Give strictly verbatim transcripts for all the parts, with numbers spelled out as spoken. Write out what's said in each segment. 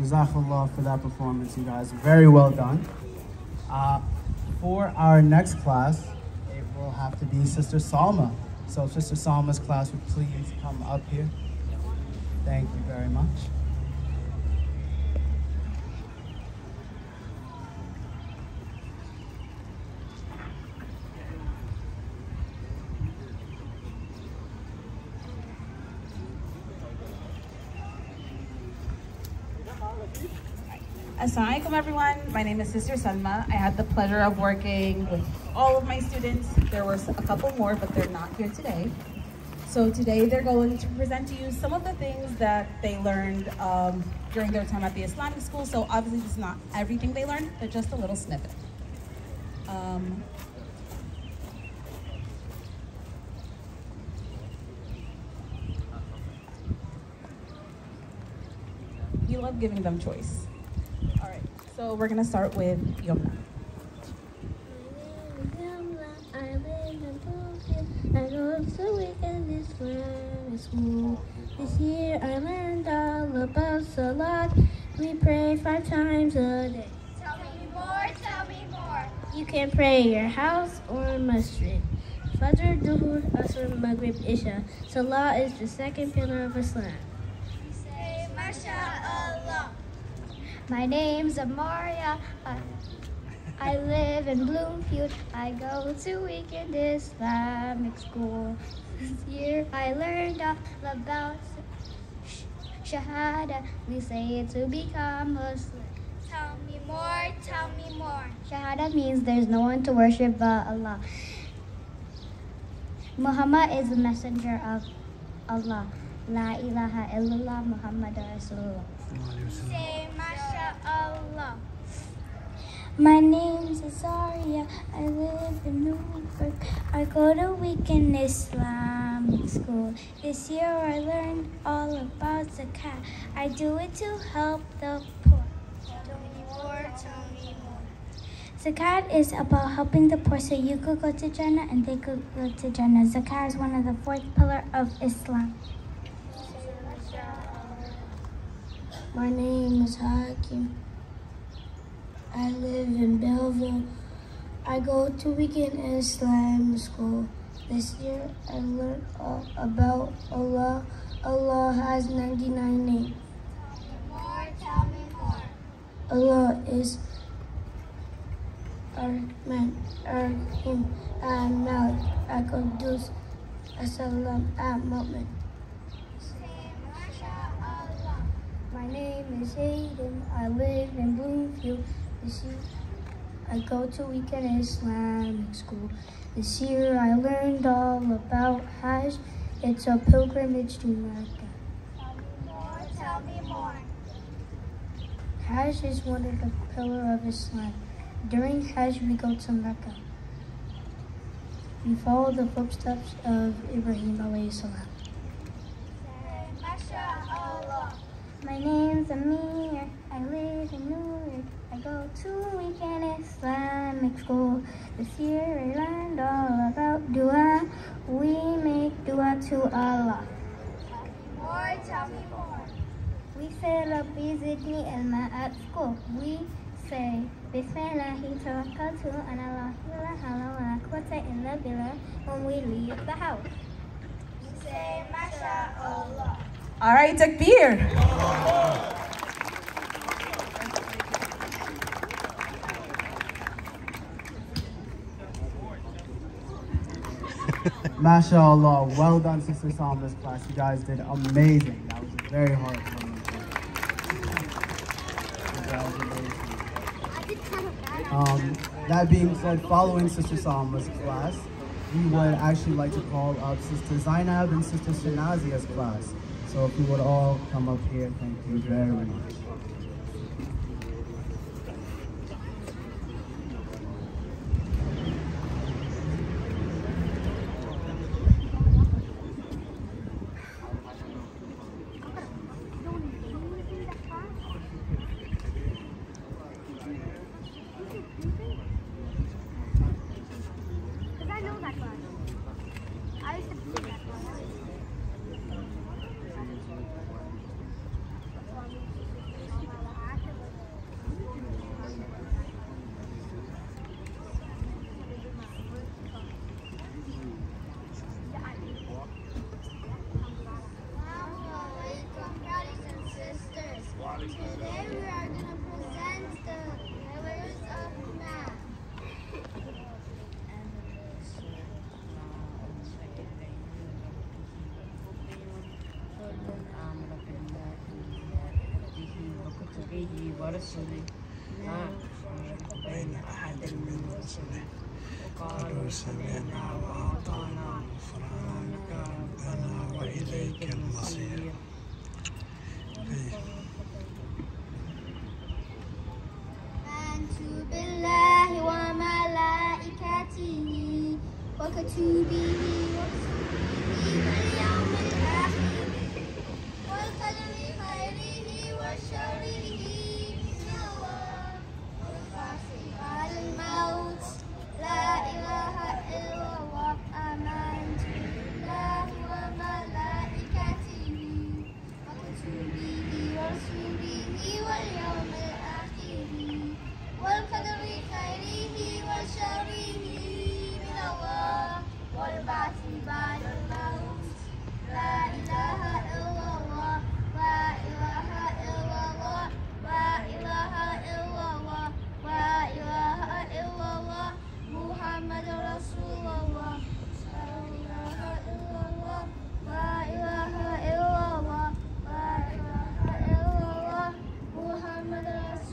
Jazakallah for that performance, you guys. Very well done. Uh, for our next class, it will have to be Sister Salma. So if Sister Salma's class would please come up here. Thank you very much. Assalamualaikum everyone, my name is Sister Salma. I had the pleasure of working with all of my students. There were a couple more, but they're not here today. So today they're going to present to you some of the things that they learned um, during their time at the Islamic school. So obviously it's not everything they learned, but just a little snippet. Um, you love giving them choice. All right, so we're gonna start with Yomna. And also we can Islamic school. This year I learned all about Salat. We pray five times a day. Tell me more, tell me more. You can pray your house or masjid. Fajr, Duhur, Asr, Maghrib, Isha. Salat is the second pillar of Islam. We say, MashaAllah. My name's Amaria. I, I live in Bloomfield. I go to weekend Islamic school. This year I learned all about sh Shahada. We say it to become Muslim. Tell me more, tell me more. Shahada means there's no one to worship but Allah. Muhammad is the messenger of Allah. La ilaha illallah Muhammad Rasulullah. Say MashaAllah. My name's Azaria. I live in Newburgh. I go to weekend Islamic school. This year I learned all about zakat. I do it to help the poor. Tell me more, tell me more. Zakat is about helping the poor so you could go to Jannah and they could go to Jannah. Zakat is one of the fourth pillars of Islam. My name is Hakim. I live in Belleville. I go to weekend Islamic school. This year I learned all about Allah. Allah has ninety-nine names. Tell me more, tell me more. Allah is Ar-Man, Ar-Him, Al-Malik, Al-Qudus, As-Salam, Al-Mu'min. My name is Aiden. I live in Bloomfield. This year, I go to weekend Islamic school. This year, I learned all about Hajj. It's a pilgrimage to Mecca. Tell me more, tell me more. Hajj is one of the pillars of Islam. During Hajj, we go to Mecca. We follow the footsteps of Ibrahim alayhi salam. My name's Amir. I live in New York. I go to weekend Islamic school. This year I learned all about dua. We make dua to Allah. Tell me more, tell me more. We say Rabbi Zidni Ilma at school. We say Bismillahi tawakkaltu ala Allah la hawla wa la quwwata illa billah when we leave the house. We say MashaAllah. All right, Takbir. MashaAllah, well done, Sister Salma's class. You guys did amazing. That was a very hard one. Congratulations. Um, that being said, following Sister Salma's class, we would actually like to call up Sister Zainab and Sister Shanazia's class. So if you would all come up here, thank you very much. ورسله بين أحد من رسله قالوا سمعنا وأطعنا غفرانك ربنا وإليك المصير. آمنت بالله وملائكته وكتبه ورسله واليوم الآخر والقدر خيره وشره والبعث بعد الموت لا إله إلا الله. آمنت بالله وملائكته وكتبه ورسله واليوم الآخر والقدر خيره وشره من الله والبعث بعد الموت لا إله إلا الله لا إله إلا الله لا إله إلا الله لا إله إلا الله محمد رسول الله لا إله إلا الله لا إله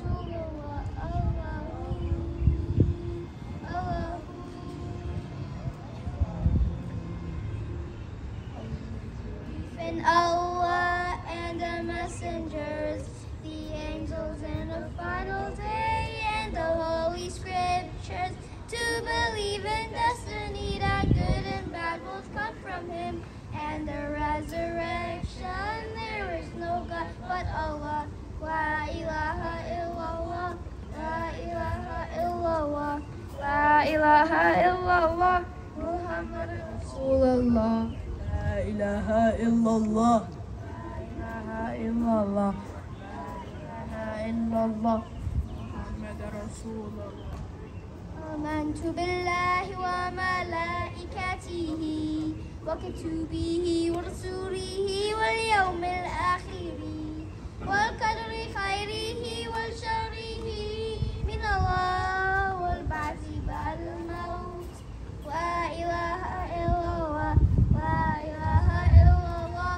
إلا الله لا إله إلا الله محمد رسول الله. And Allah and the messengers, the angels and the final day, and the holy scriptures, to believe in destiny that good and bad both come from him, and the resurrection. There is no God but Allah. La ilaha illallah, la ilaha illallah, la ilaha illallah, Muhammad Rasulullah. La ilaha illallah, la ilaha illallah, la ilaha illallah, Muhammad Rasulullah. Amantu billahi wa malaikatihi wa kutubihi wa rusulihi wal yawmil akhiri wal qadri khairihi wal sharrihi min Allah wal ba'thi ba'al maut wa ilaha illallah la ilaha illallah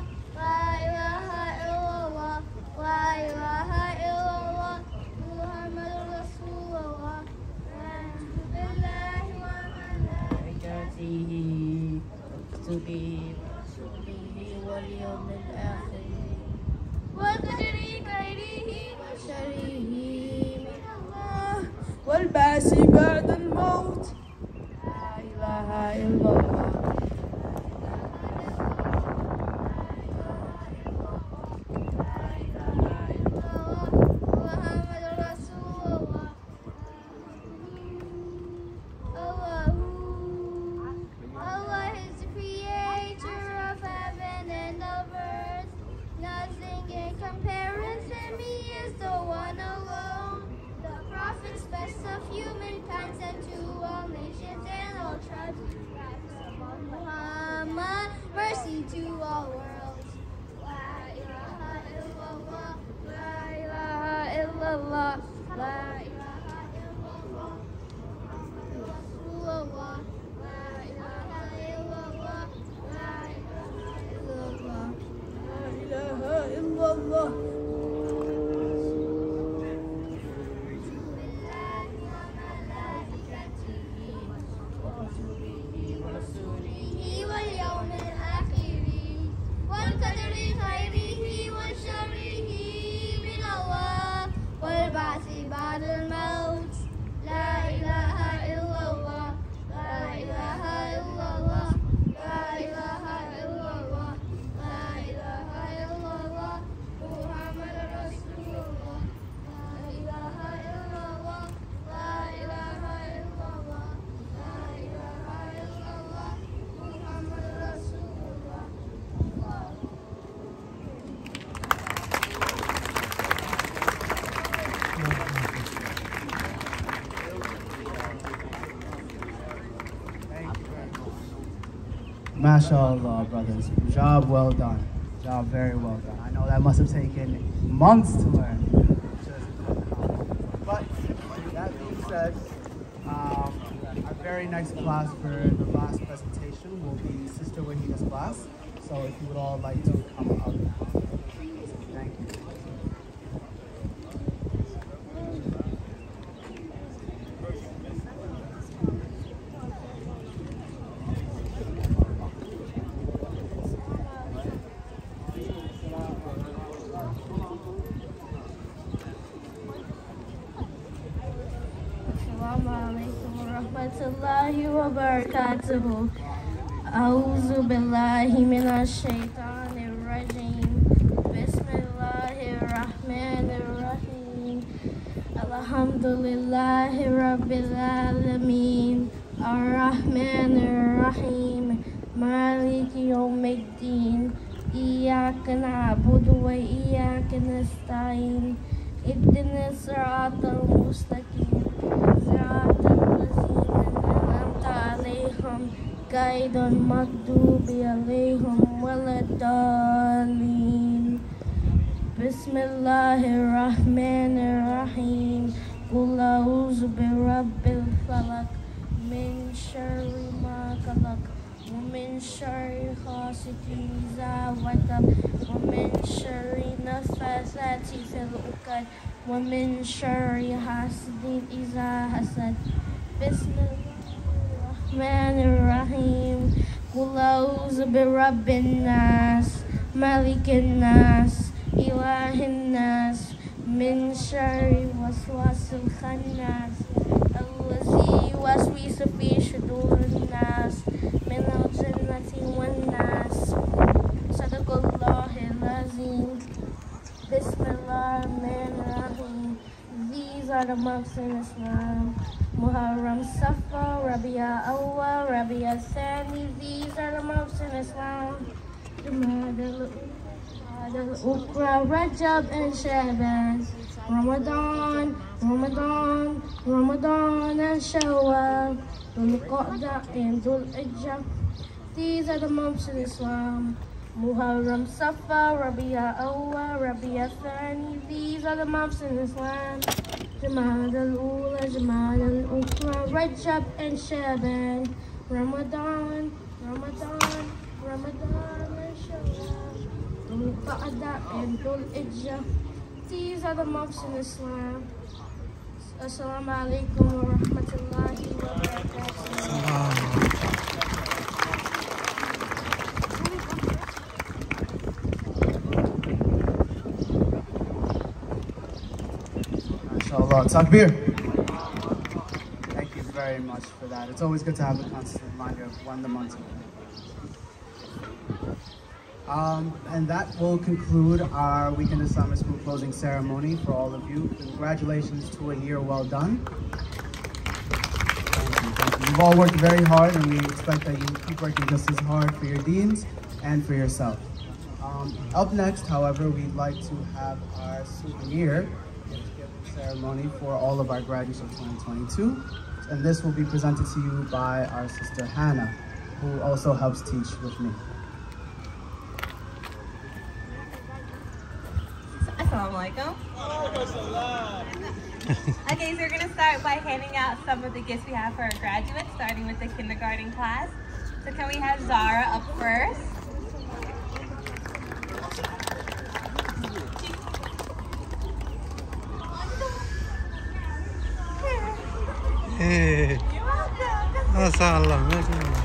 la ilaha illallah la ilaha illallah Muhammadur Rasulullah. Amantu billahi wa malaikatihi wa kutubihi wa rusulihi wal yawmil akhir wal qadri khairihi wa sharrihi min Allah wal ba'si ba'da al maut la ilaha illallah. MashaAllah, brothers. Job well done. Job very well done. I know that must have taken months to learn. But that being said, um, our very next class for the last presentation will be Sister Wahida's class. So if you would all like to come up. Thank you. الله وبركاته. أعوذ بالله من الشيطان الرجيم. بسم الله الرحمن الرحيم. الحمد لله رب العالمين. الرحمن الرحيم. مالك يوم الدين. إياك نعبد وإياك نستعين. اهدنا الصراط المستقيم. صراط الذين أنعمت عليهم غير المغضوب عليهم ولا الضالين. بسم الله الرحمن الرحيم. قل أعوذ برب الفلق من شر ما خلق ومن شر حاسد إذا وقب ومن شر النفاثات في العقد ومن شر حاسد إذا حسد. بسم الله الرحمن الرحيم. قل أعوذ برب الناس ملك الناس إله الناس من شر الوسواس الخناس الذي يوسوس في صدور الناس من الجنة والناس. صدق الله العظيم. Bismillah ar-Rahman ar-Rahim. These are the months in Islam: Muharram, Safar, Rabi'ul Awwal, Rabi'ul Thani. These are the months in Islam: Jumada al-Ukhra, Rajab, and Sha'ban. Ramadan, Ramadan, Ramadan, and Shawwal, Dhul-Qa'dah, and Dhul-Hijjah. These are the months in Islam: Muharram, Safar, Rabi'ul Awwal, Rabi'ul Thani. These are the months in Islam: Jumada al-Ula, Jumada al-Ukhra, Rajab, and Sha'ban. Ramadan, Ramadan, Ramadan, and Shawwal, Dhul-Qa'dah, and Dhul-Hijjah. These are the months in Islam. Assalamu alaikum wa rahmatullahi wa barakatuh. Takbir. Thank you very much for that. It's always good to have a constant reminder of when the months are. Um, and that will conclude our Weekend Islamic School closing ceremony for all of you. Congratulations to a year well done. Thank you, thank you. You've all worked very hard, and we expect that you keep working just as hard for your deans and for yourself. Um, up next, however, we'd like to have our souvenir ceremony for all of our graduates of twenty twenty-two, and this will be presented to you by our sister Hannah, who also helps teach with me. Assalamu alaikum. Okay, so we're going to start by handing out some of the gifts we have for our graduates, starting with the kindergarten class. So can we have Zara up first? Hey. You're welcome. Mashallah, mashallah.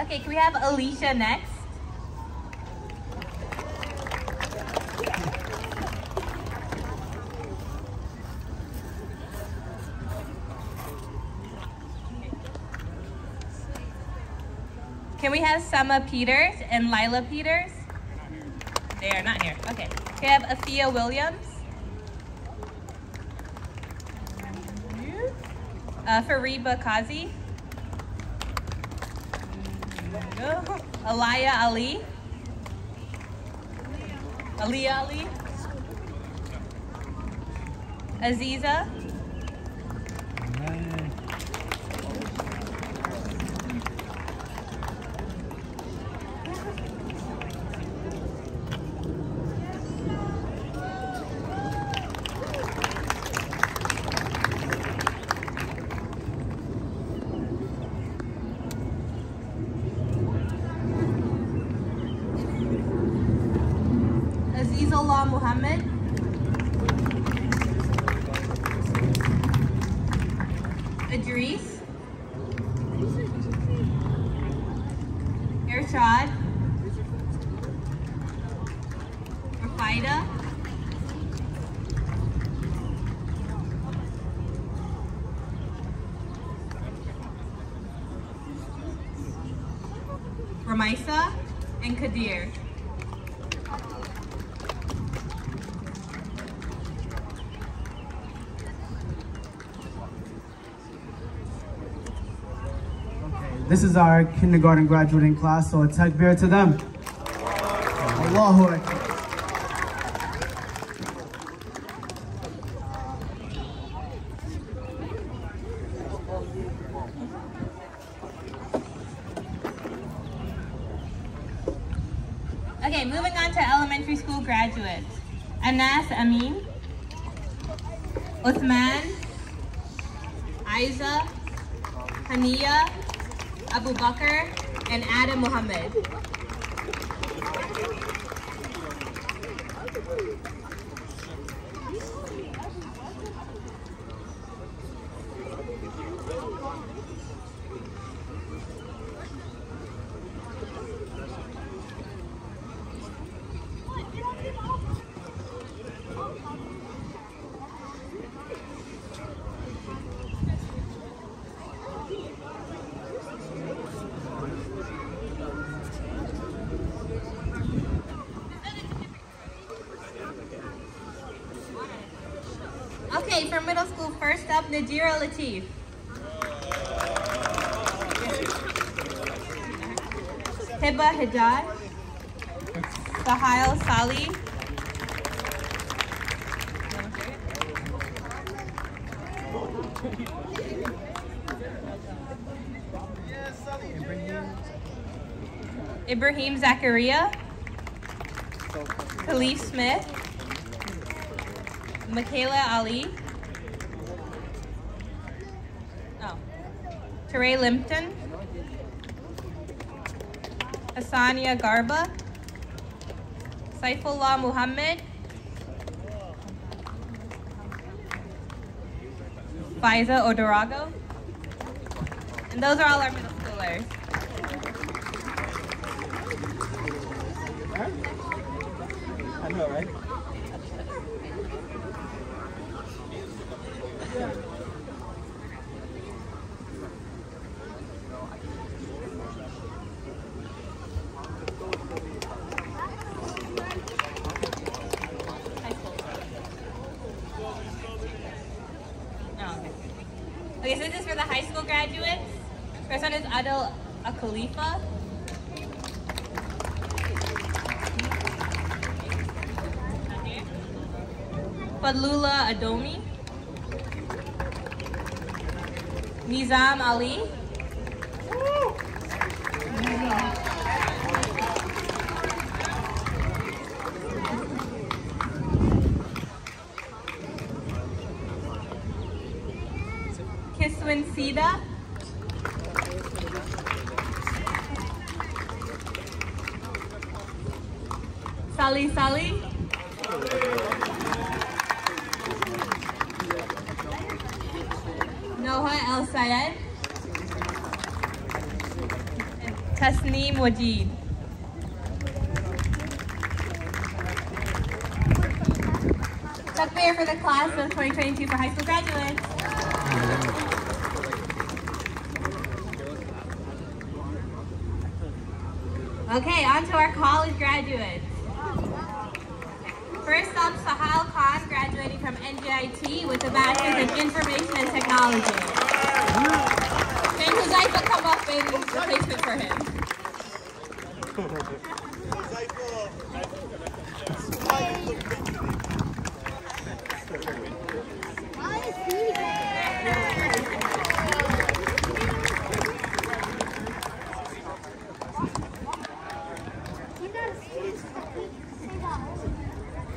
Okay, can we have Alicia next? Can we have Sama Peters and Lila Peters? They are not here. Okay. Can we have Afia Williams? Uh, Fariba Kazi? No. Aliyah Ali? Aliyah Ali? Aziza? Muhammad. Irshad, Rafida, Ramaisa, and Kadir. This is our kindergarten graduating class, so a takbir to them. Allahu Akbar. Okay, moving on to elementary school graduates. Anas Amin, Uthman, Aiza, Hania, Abu Bakr, and Adam Muhammad. Okay, for middle school, first up, Nadira Latif. Hiba Hijaj, Sahil Sali, Ibrahim Zakaria, Khalif Smith, Michaela Ali, oh, Teray Limpton, Hassania Garba, Saifullah Muhammad, Faiza Odorago, and those are all our middle schoolers. I know, right? Okay, so this is for the high school graduates. First one is Adil Akhalifa. Fadlula Adomi. Nizam Ali. Kiswin Sida, Sally Sally, Noha El Sayed, and Tasneem Wajid. Takbir for the class of twenty twenty-two for high school graduates. Okay, on to our college graduates. First up, Sahil Khan, graduating from N J I T with a Bachelor's of Information and Technology. And Huzaifa will come up in replacement for him.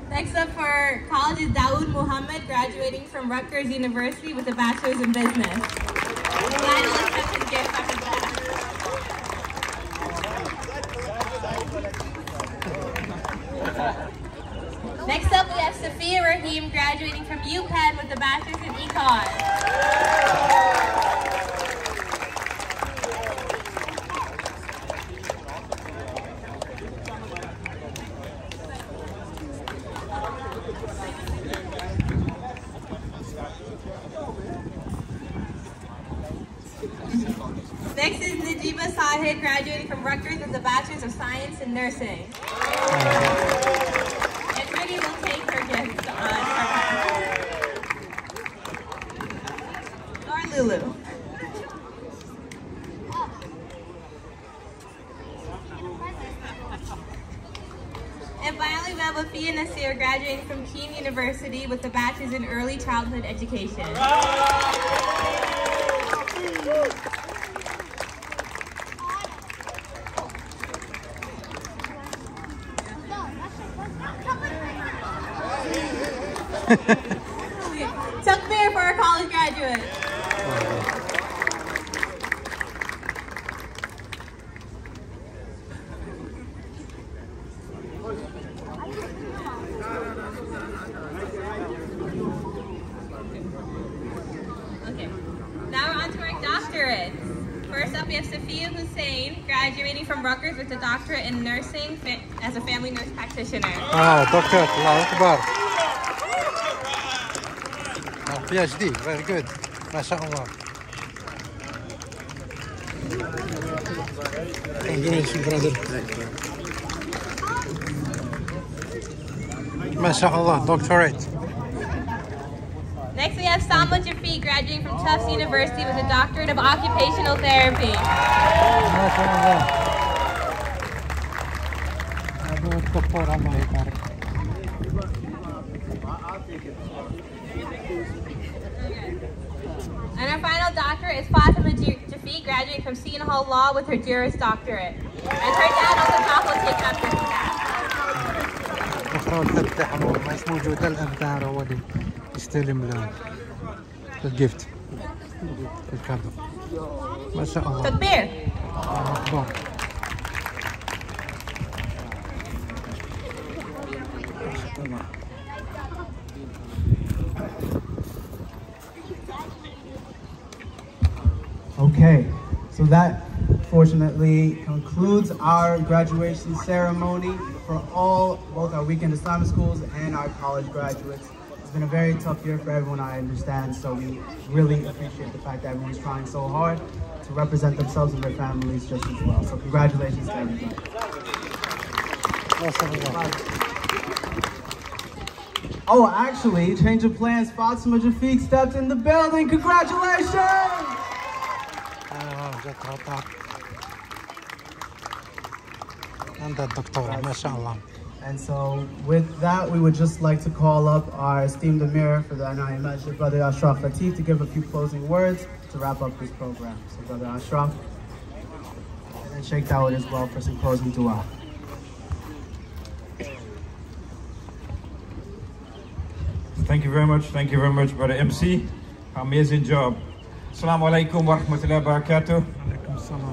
Next up for college is Dawood Muhammad, graduating from Rutgers University with a Bachelor's in Business. Glad you accepted the gift after that. Next up we have Safiya Rahim, graduating from UPenn with a Bachelor's in Econ. Diva Sahid, graduating from Rutgers with a Bachelor's of Science in Nursing. And Brittany will take her gift on her Laura Lulu. And finally, we have Afia Nasir, graduating from Keene University with a Bachelor's in Early Childhood Education. Took there for our college graduates. Okay, now we're on to our doctorates. First up, we have Safiya Hussain, graduating from Rutgers with a doctorate in nursing as a family nurse practitioner. Ah, doctor, Allahu Akbar. PhD, very good. MashaAllah. Congratulations, brother. MashaAllah, doctorate. Next we have Salma Jafi, graduating from Tufts University with a doctorate of occupational therapy. MashaAllah. And our final doctorate is Fatima Jafi, graduating from Seton Hall Law with her Juris Doctorate. And her dad on the top will take up her staff. The gift. The Okay, so that fortunately concludes our graduation ceremony for all, both our weekend Islamic schools and our college graduates. It's been a very tough year for everyone, I understand, so we really appreciate the fact that everyone's trying so hard to represent themselves and their families just as well. So congratulations to everybody. Oh, actually, change of plans, Fatima Jafiq stepped in the building. Congratulations! And so with that, we would just like to call up our esteemed Amir for the N I M A J, Brother Ashraf Fatih, to give a few closing words to wrap up this program. So Brother Ashraf, and Sheikh Dawood as well for some closing dua. Thank you very much. Thank you very much, Brother M C. Amazing job. Assalamu alaikum wa rahmatullahi wa barakatuh.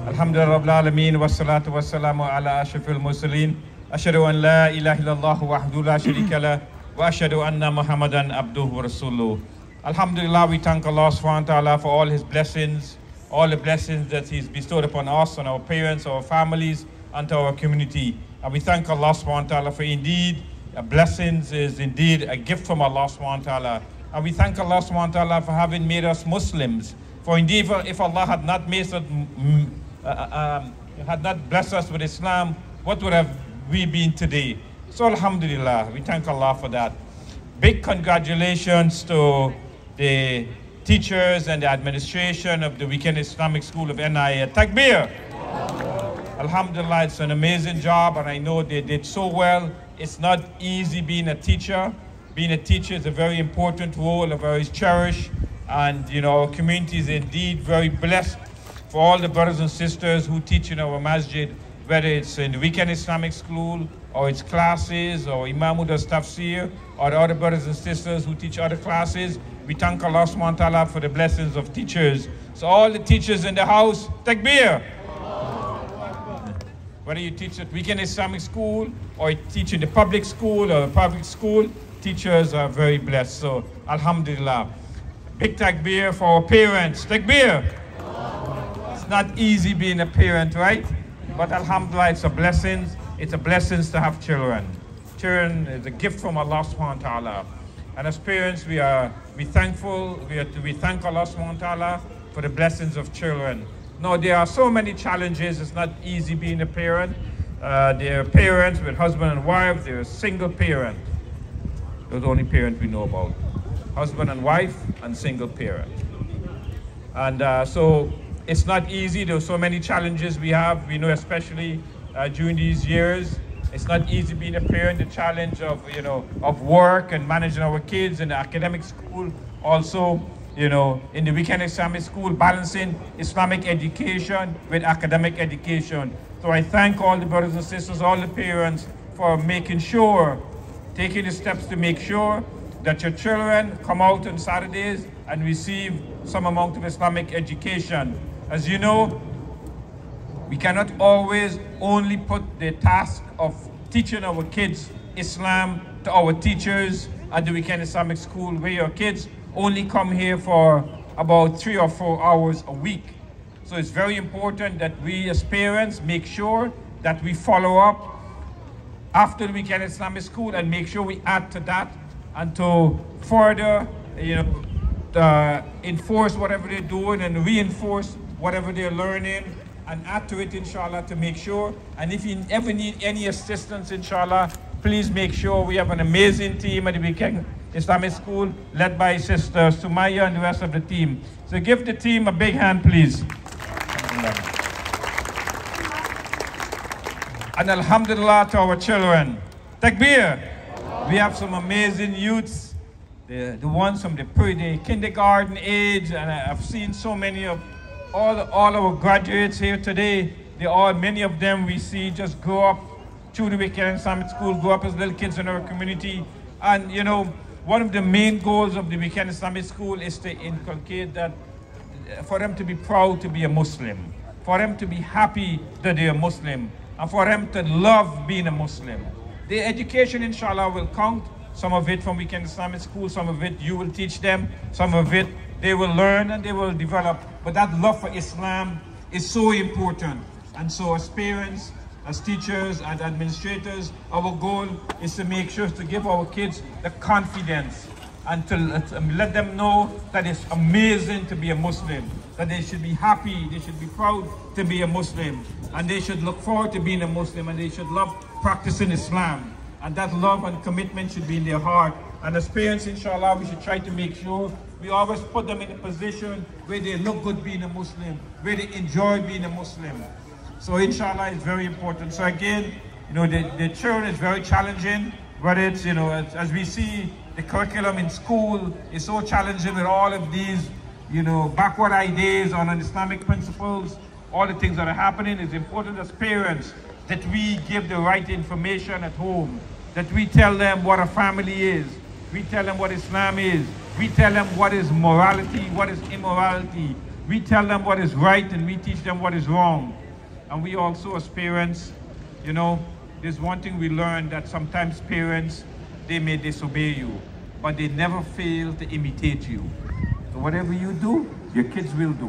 Alhamdulillah rabbil alameen wassalatu wassalamu ala ashrafil mursalin. Ashhadu an la ilaha illallah wahdahu la sharika lah wa ashhadu anna Muhammadan abduhu wa rasuluh. Alhamdulillah, we thank Allah subhanahu wa ta'ala for all his blessings, all the blessings that he's bestowed upon us, on our parents, our families, and to our community. And we thank Allah subhanahu wa ta'ala for indeed, a blessings is indeed a gift from Allah subhanahu wa ta'ala. And we thank Allah subhanahu wa ta'ala for having made us Muslims. For indeed, if Allah had not made us, uh, um, had not blessed us with Islam, what would have we been today? So alhamdulillah, we thank Allah for that. Big congratulations to the teachers and the administration of the Weekend Islamic School of N I A. Takbir! Alhamdulillah, it's an amazing job, and I know they did so well. It's not easy being a teacher. Being a teacher is a very important role, a very cherished. And, you know, our community is indeed very blessed for all the brothers and sisters who teach in our masjid, whether it's in the Weekend Islamic School, or its classes, or Imam who does tafsir, or the other brothers and sisters who teach other classes. We thank Allah subhanahu wa ta'ala for the blessings of teachers. So all the teachers in the house, takbir! Whether you teach at Weekend Islamic School, or you teach in the public school, or public school, teachers are very blessed. So, alhamdulillah. Big takbir for our parents. Takbir! It's not easy being a parent, right? But alhamdulillah, it's a blessing. It's a blessing to have children. Children is a gift from Allah subhanahu wa ta'ala. And as parents, we are we thankful. We, are, we thank Allah subhanahu wa ta'ala for the blessings of children. No, there are so many challenges. It's not easy being a parent. Uh, there are parents with husband and wife. There are single parent. Those are the only parents we know about. Husband and wife and single parent. And uh, so it's not easy. There are so many challenges we have. We know especially uh, during these years, it's not easy being a parent, the challenge of, you know, of work and managing our kids in the academic school. Also, you know, in the weekend Islamic school, balancing Islamic education with academic education. So I thank all the brothers and sisters, all the parents for making sure, taking the steps to make sure that your children come out on Saturdays and receive some amount of Islamic education. As you know, we cannot always only put the task of teaching our kids Islam to our teachers at the weekend Islamic school, where your kids only come here for about three or four hours a week. So it's very important that we as parents make sure that we follow up after the weekend Islamic school and make sure we add to that and to further, you know, uh, enforce whatever they're doing and reinforce whatever they're learning, and add to it, inshallah, to make sure. And if you ever need any assistance, inshallah, please make sure. We have an amazing team at the Weekend Islamic School led by Sister Sumaya and the rest of the team. So give the team a big hand, please. And alhamdulillah to our children. Takbir. We have some amazing youths, the, the ones from the pre-day kindergarten age, and I've seen so many of All, all our graduates here today. They all, many of them we see just grow up through the weekend Islamic school, grow up as little kids in our community. And you know, one of the main goals of the weekend Islamic school is to inculcate that, for them to be proud to be a Muslim, for them to be happy that they're Muslim, and for them to love being a Muslim. Their education, inshallah, will count. Some of it from weekend Islamic school, some of it you will teach them, some of it they will learn and they will develop. But that love for Islam is so important. And so as parents, as teachers, as administrators, our goal is to make sure to give our kids the confidence and to let them know that it's amazing to be a Muslim, that they should be happy, they should be proud to be a Muslim, and they should look forward to being a Muslim, and they should love practicing Islam. And that love and commitment should be in their heart. And as parents, inshallah, we should try to make sure we always put them in a position where they look good being a Muslim, where they enjoy being a Muslim. So inshallah, it's very important. So again, you know, the, the children is very challenging, but it's, you know, as, as we see, the curriculum in school is so challenging with all of these, you know, backward ideas on Islamic principles, all the things that are happening. It's important as parents that we give the right information at home, that we tell them what a family is, we tell them what Islam is, we tell them what is morality, what is immorality. We tell them what is right and we teach them what is wrong. And we also as parents, you know, there's one thing we learn, that sometimes parents, they may disobey you, but they never fail to imitate you. So whatever you do, your kids will do.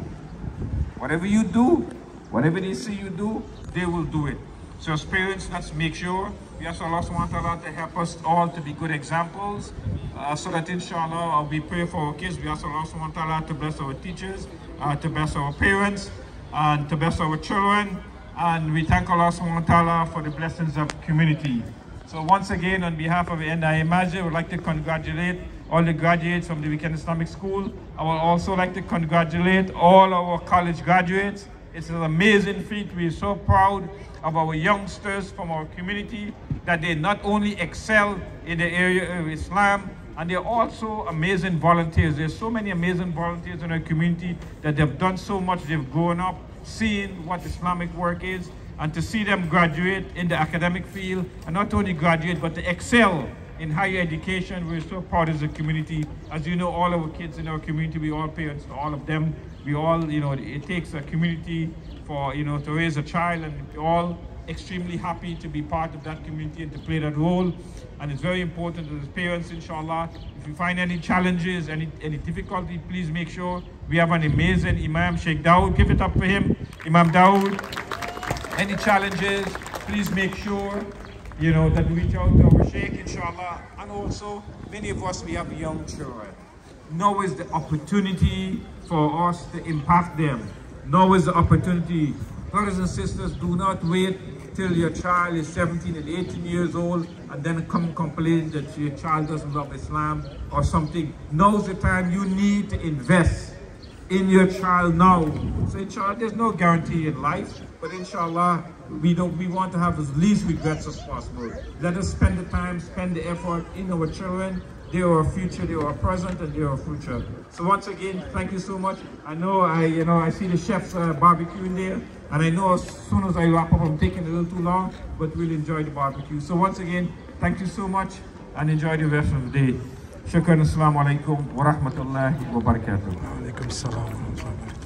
Whatever you do, whatever they see you do, they will do it. So as parents, let's make sure we ask Allah subhanahu wa ta'ala to help us all to be good examples. Uh, so that inshallah, uh, we pray for our kids. We ask Allah subhanahu wa ta'ala to bless our teachers, uh, to bless our parents, and to bless our children. And we thank Allah subhanahu wa ta'ala for the blessings of community. So once again, on behalf of NIMAJ, I would like to congratulate all the graduates from the Weekend Islamic School. I would also like to congratulate all our college graduates. It's an amazing feat. We're so proud of our youngsters from our community, that they not only excel in the area of Islam, and they're also amazing volunteers. There's so many amazing volunteers in our community that they've done so much. They've grown up seeing what Islamic work is, and to see them graduate in the academic field, and not only graduate, but to excel in higher education. We're so proud as a community. As you know, all our kids in our community, we all parents to all of them. We all, you know, it takes a community for, you know, to raise a child, and we're all extremely happy to be part of that community and to play that role. And it's very important that as parents, inshallah, if you find any challenges, any, any difficulty, please make sure we have an amazing Imam, Sheikh Dawood. Give it up for him, Imam Dawood. Any challenges, please make sure, you know, that we reach out to our Sheikh, inshallah. And also, many of us, we have young children. Now is the opportunity for us to impact them. nor is the opportunity. Brothers and sisters, do not wait till your child is seventeen and eighteen years old and then come complain that your child doesn't love Islam or something. Now's the time you need to invest in your child now. So inshallah, there's no guarantee in life, but inshallah, we don't. We want to have as least regrets as possible. Let us spend the time, spend the effort in our children. They are our future, they are our present, and they are our future. So once again, thank you so much. I know I, you know, I see the chefs uh, barbecuing there, and I know as soon as I wrap up, I'm taking a little too long, but we'll enjoy the barbecue. So once again, thank you so much, and enjoy the rest of the day. Shukran, assalamu alaikum wa rahmatullahi wa barakatuh. Wa alaikum assalam wa rahmatullahi wa barakatuh.